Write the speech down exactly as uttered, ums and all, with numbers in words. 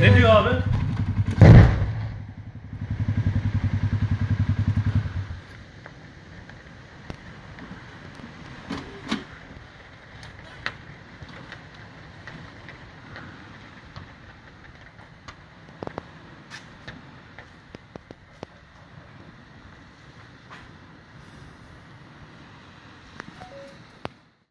Ne diyor abi?